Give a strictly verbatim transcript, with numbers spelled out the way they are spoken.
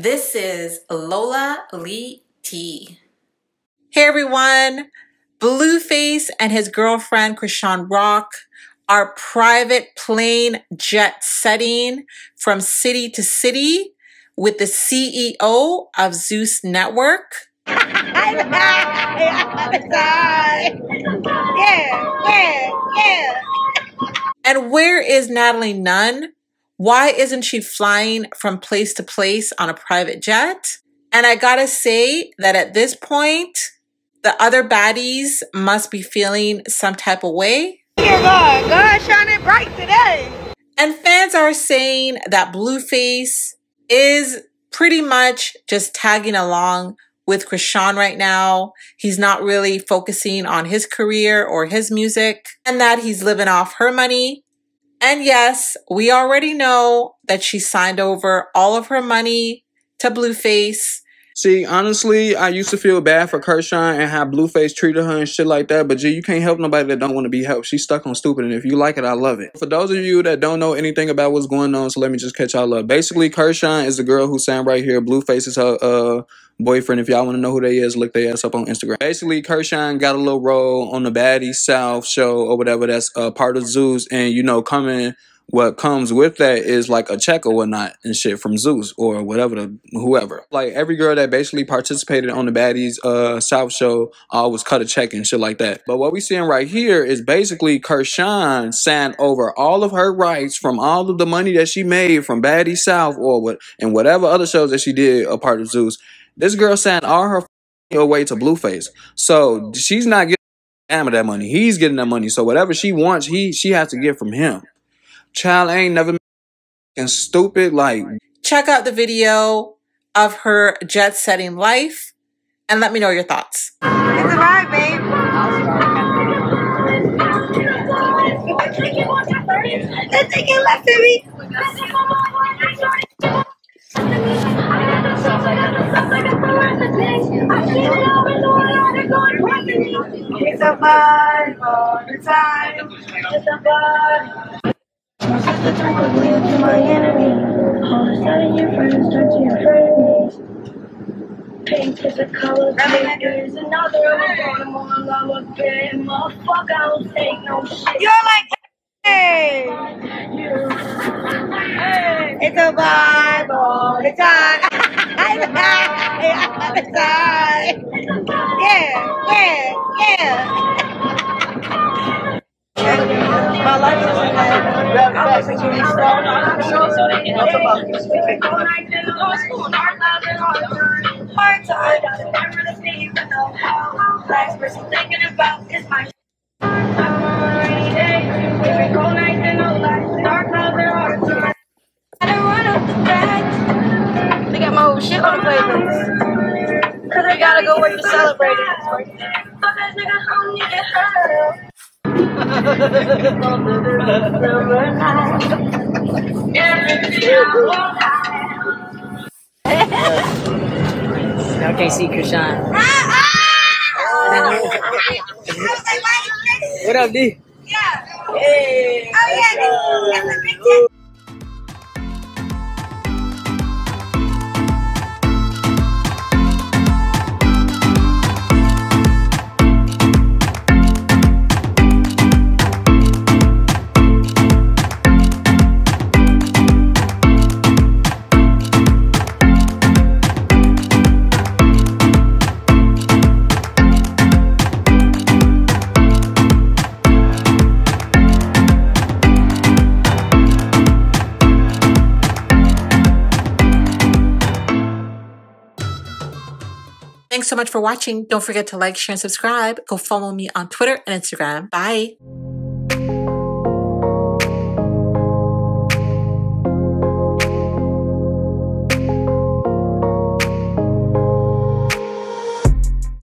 This is Lola Lee Tea. Hey everyone, Blueface and his girlfriend Chrisean Rock are private plane jet setting from city to city with the C E O of Zeus Network. Yeah, yeah, yeah. And where is Natalie Nunn? Why isn't she flying from place to place on a private jet? And I gotta say that at this point, the other baddies must be feeling some type of way. Dear God, God shining bright today. And fans are saying that Blueface is pretty much just tagging along with Chrisean right now. He's not really focusing on his career or his music, and that he's living off her money. And yes, we already know that she signed over all of her money to Blueface. See, honestly, I used to feel bad for Kershawn and how Blueface treated her and shit like that. But, gee, you can't help nobody that don't want to be helped. She's stuck on stupid, and if you like it, I love it. For those of you that don't know anything about what's going on, so let me just catch y'all up. Basically, Kershawn is the girl who sang right here. Blueface is her uh, boyfriend. If y'all want to know who they is, look their ass up on Instagram. Basically, Kershawn got a little role on the Baddies South show or whatever that's uh, part of Zeus, and, you know, coming... what comes with that is like a check or whatnot and shit from Zeus or whatever the whoever. Like every girl that basically participated on the Baddies uh, South show always cut a check and shit like that. But what we seeing right here is basically Kershawn signed over all of her rights from all of the money that she made from Baddies South or what and whatever other shows that she did a part of Zeus. This girl signed all her away to Blueface, so she's not getting damn that money. He's getting that money, so whatever she wants, he she has to get from him. Child ain't never and stupid. Like, check out the video of her jet setting life and let me know your thoughts. It's a vibe, babe. I think you left me. It's a vibe all the time. It's a vibe. My sister turned quickly into my enemy. All of a sudden your friends turn to your frenemies. Pink is a color, pink is another. I'm gonna more love again, motherfucker. I don't take no shit. You're like, hey! Hey. It's a vibe all the time. All the time. Yeah, yeah, yeah. My life doesn't matter. I was thinking about is my I don't run up the back. They got my old shit on the playlist. Cause I gotta go where you celebrate it. Okay, see Chrisean. What up, D? Yeah. Hey. Oh yeah, that's a big deal. Thanks so much for watching. Don't forget to like, share, and subscribe. Go follow me on Twitter and Instagram. Bye.